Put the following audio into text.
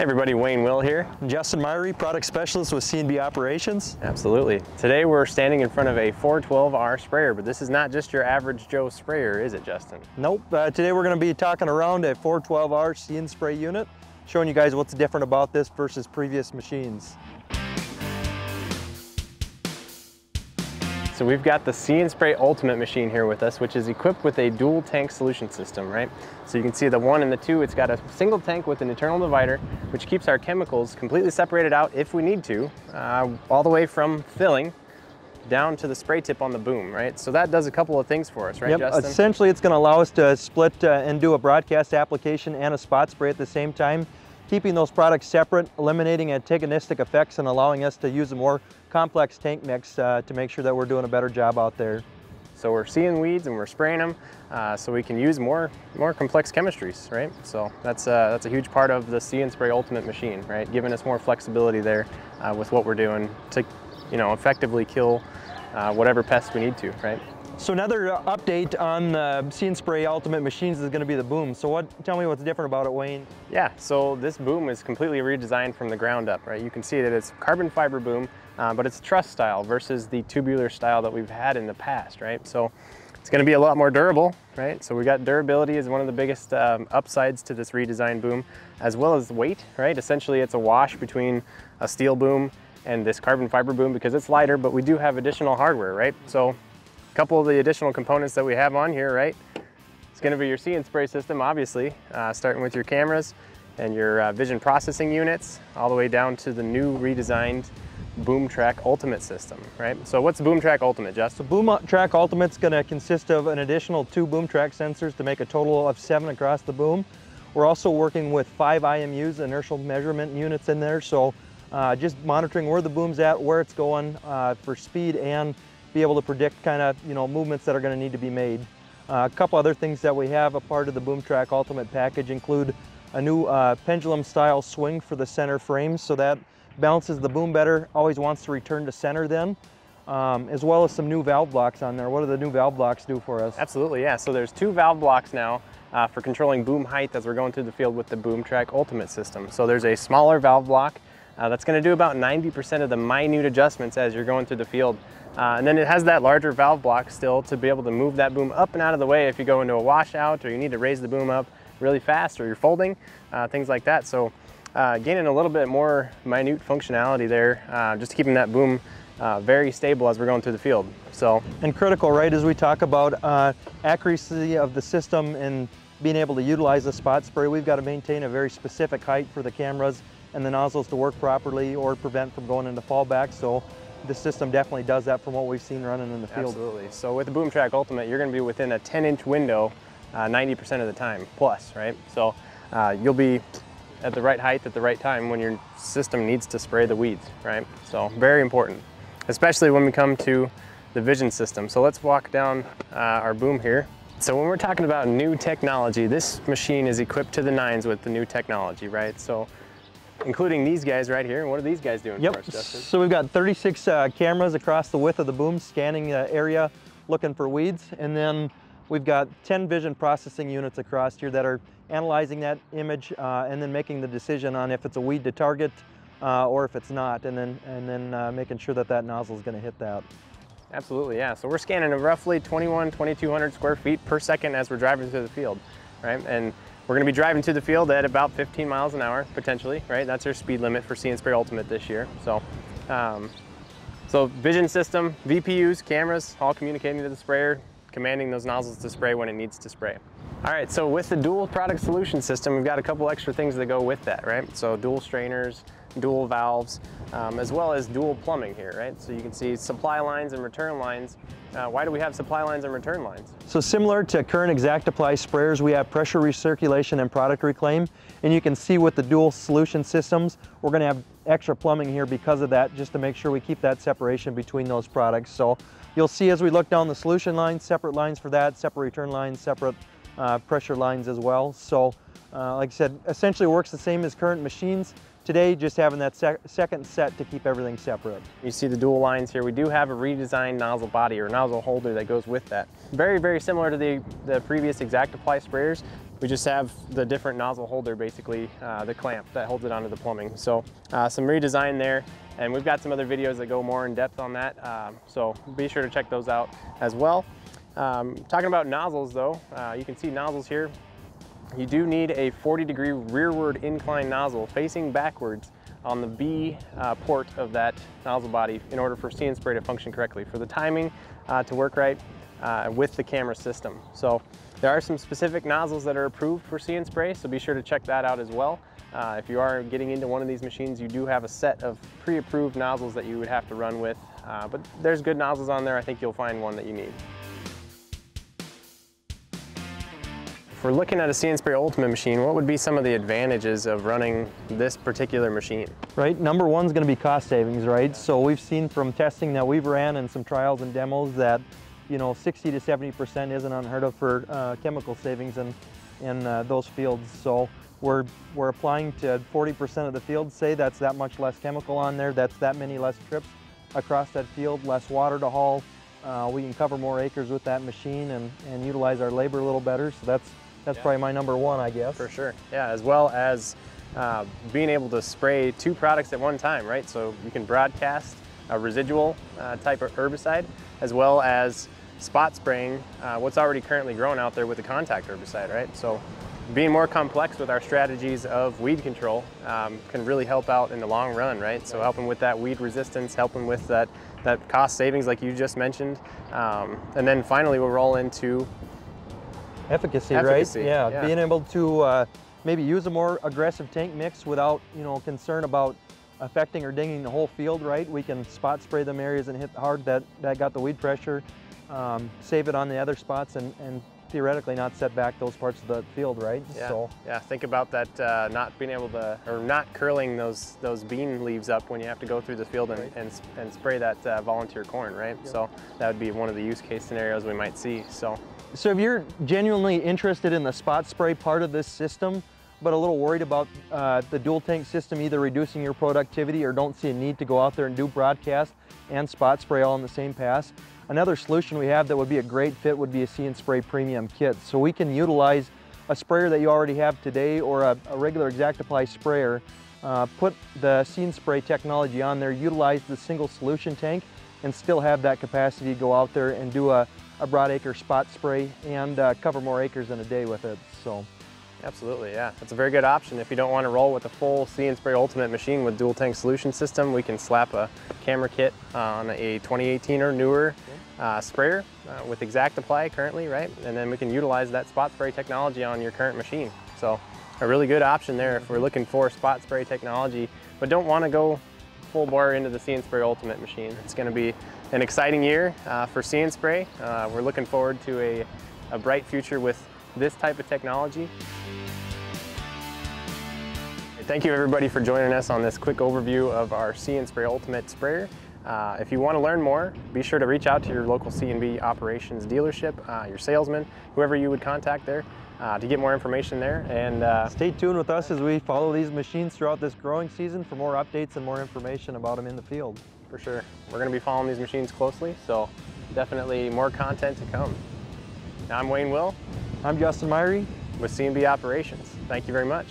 Hey everybody, Wayne Will here. I'm Justin Myrie, product specialist with C & B Operations. Absolutely. Today we're standing in front of a 412R sprayer, but this is not just your average Joe sprayer, is it, Justin? Nope. Today we're going to be talking around a 412R See & Spray unit, showing you guys what's different about this versus previous machines. So we've got the See & Spray Ultimate machine here with us, which is equipped with a dual tank solution system, right? So you can see the 1 and the 2, it's got a single tank with an internal divider, which keeps our chemicals completely separated out if we need to, all the way from filling down to the spray tip on the boom, right? So that does a couple of things for us, right, yep, Justin? Essentially, it's gonna allow us to split and do a broadcast application and a spot spray at the same time, keeping those products separate, eliminating antagonistic effects, and allowing us to use a more complex tank mix to make sure that we're doing a better job out there. So we're seeing weeds and we're spraying them so we can use more complex chemistries, right? So that's a huge part of the See & Spray Ultimate machine, right? Giving us more flexibility there with what we're doing to, you know, effectively kill whatever pests we need to, right? So another update on the See & Spray Ultimate machines is going to be the boom. So tell me what's different about it, Wayne. Yeah, so this boom is completely redesigned from the ground up, right? You can see that it's carbon fiber boom, but it's truss style versus the tubular style that we've had in the past, right? So it's going to be a lot more durable, right? So we got durability is one of the biggest upsides to this redesigned boom, as well as weight, right? Essentially, it's a wash between a steel boom and this carbon fiber boom because it's lighter, but we do have additional hardware, right? So couple of the additional components that we have on here, right? It's going to be your See & Spray system, obviously, starting with your cameras and your vision processing units, all the way down to the new redesigned BoomTrack Ultimate system, right? So what's BoomTrack Ultimate, Justin? So BoomTrack Ultimate's going to consist of an additional 2 BoomTrack sensors to make a total of 7 across the boom. We're also working with 5 IMUs, inertial measurement units, in there, so just monitoring where the boom's at, where it's going for speed, and be able to predict kind of, you know, movements that are going to need to be made. A couple other things that we have a part of the BoomTrack Ultimate package include a new pendulum style swing for the center frame, so that balances the boom better, always wants to return to center then, as well as some new valve blocks on there. What do the new valve blocks do for us? Absolutely, yeah. So there's 2 valve blocks now for controlling boom height as we're going through the field with the BoomTrack Ultimate system. So there's a smaller valve block that's going to do about 90% of the minute adjustments as you're going through the field. And then it has that larger valve block still to be able to move that boom up and out of the way if you go into a washout or you need to raise the boom up really fast or you're folding, things like that. So gaining a little bit more minute functionality there, just keeping that boom very stable as we're going through the field. So, and critical, right, as we talk about accuracy of the system and being able to utilize the spot spray, we've got to maintain a very specific height for the cameras and the nozzles to work properly or prevent from going into fallback. So the system definitely does that from what we've seen running in the field. Absolutely. So with the BoomTrack Ultimate, you're going to be within a 10-inch window 90% of the time plus, right? So you'll be at the right height at the right time when your system needs to spray the weeds, right? So very important, especially when we come to the vision system. So let's walk down our boom here. So when we're talking about new technology, this machine is equipped to the nines with the new technology, right? So including these guys right here. And what are these guys doing for us, Justin? So we've got 36 cameras across the width of the boom, scanning the area, looking for weeds. And then we've got 10 vision processing units across here that are analyzing that image and then making the decision on if it's a weed to target or if it's not, and then making sure that that nozzle is going to hit that. Absolutely, yeah. So we're scanning roughly 2,200 square feet per second as we're driving through the field, right? And we're going to be driving to the field at about 15 miles an hour, potentially, right? That's our speed limit for See & Spray Ultimate this year. So, so vision system, VPUs, cameras, all communicating to the sprayer, commanding those nozzles to spray when it needs to spray. All right, so with the dual product solution system, we've got a couple extra things that go with that, right? So dual strainers, dual valves, as well as dual plumbing here, right? So you can see supply lines and return lines. Why do we have supply lines and return lines? So similar to current ExactApply sprayers, we have pressure recirculation and product reclaim. And you can see with the dual solution systems, we're going to have extra plumbing here because of that, just to make sure we keep that separation between those products. So you'll see as we look down the solution lines, separate lines for that, separate return lines, separate pressure lines as well. So like I said, essentially works the same as current machines. Today, just having that second set to keep everything separate. You see the dual lines here. We do have a redesigned nozzle body or nozzle holder that goes with that. Very, very similar to the previous ExactApply sprayers, We just have the different nozzle holder, basically the clamp that holds it onto the plumbing. So some redesign there, and we've got some other videos that go more in depth on that. So be sure to check those out as well. Talking about nozzles though, you can see nozzles here. You do need a 40-degree rearward incline nozzle facing backwards on the B port of that nozzle body in order for See & Spray to function correctly, for the timing to work right with the camera system. So there are some specific nozzles that are approved for See & Spray, so be sure to check that out as well. If you are getting into one of these machines, you do have a set of pre-approved nozzles that you would have to run with, but there's good nozzles on there. I think you'll find one that you need. If we're looking at a C & Spray Ultimate machine, what would be some of the advantages of running this particular machine? Right, number one's gonna be cost savings, right? Yeah. So we've seen from testing that we've ran and some trials and demos that, you know, 60 to 70% isn't unheard of for chemical savings in those fields. So we're applying to 40% of the field, say that's that much less chemical on there, that's that many less trips across that field, less water to haul. We can cover more acres with that machine and utilize our labor a little better. So that's yeah, probably my number one, I guess. For sure, yeah, as well as being able to spray two products at one time, right? So you can broadcast a residual type of herbicide, as well as spot spraying what's already currently grown out there with the contact herbicide, right? So being more complex with our strategies of weed control can really help out in the long run, right? So helping with that weed resistance, helping with that cost savings like you just mentioned. And then finally, we'll roll into Efficacy, right? Yeah, being able to maybe use a more aggressive tank mix without, you know, concern about affecting or dinging the whole field, right? We can spot spray them areas and hit hard that got the weed pressure, save it on the other spots and theoretically not set back those parts of the field, right? Yeah, so, yeah, think about that not being able to, or not curling those bean leaves up when you have to go through the field and spray that volunteer corn, right? Yep. So that would be one of the use case scenarios we might see, so. So if you're genuinely interested in the spot spray part of this system, but a little worried about the dual tank system either reducing your productivity or don't see a need to go out there and do broadcast and spot spray all in the same pass, another solution we have that would be a great fit would be a See & Spray Premium Kit. So we can utilize a sprayer that you already have today or a regular ExactApply sprayer, put the See & Spray technology on there, utilize the single solution tank, and still have that capacity to go out there and do a broad acre spot spray and cover more acres in a day with it, so. Absolutely, yeah, that's a very good option. If you don't want to roll with a full See & Spray Ultimate machine with dual tank solution system, we can slap a camera kit on a 2018 or newer sprayer with ExactApply currently, right? And then we can utilize that spot spray technology on your current machine. So a really good option there if we're looking for spot spray technology, but don't want to go full bore into the See & Spray Ultimate machine. It's going to be an exciting year for See & Spray. We're looking forward to a bright future with this type of technology. Thank you everybody for joining us on this quick overview of our See & Spray Ultimate sprayer. If you want to learn more, be sure to reach out to your local C & B Operations dealership, your salesman, whoever you would contact there to get more information there. And stay tuned with us as we follow these machines throughout this growing season for more updates and more information about them in the field. For sure. We're going to be following these machines closely, so definitely more content to come. I'm Wayne Will. I'm Justin Myrie with C & B Operations. Thank you very much.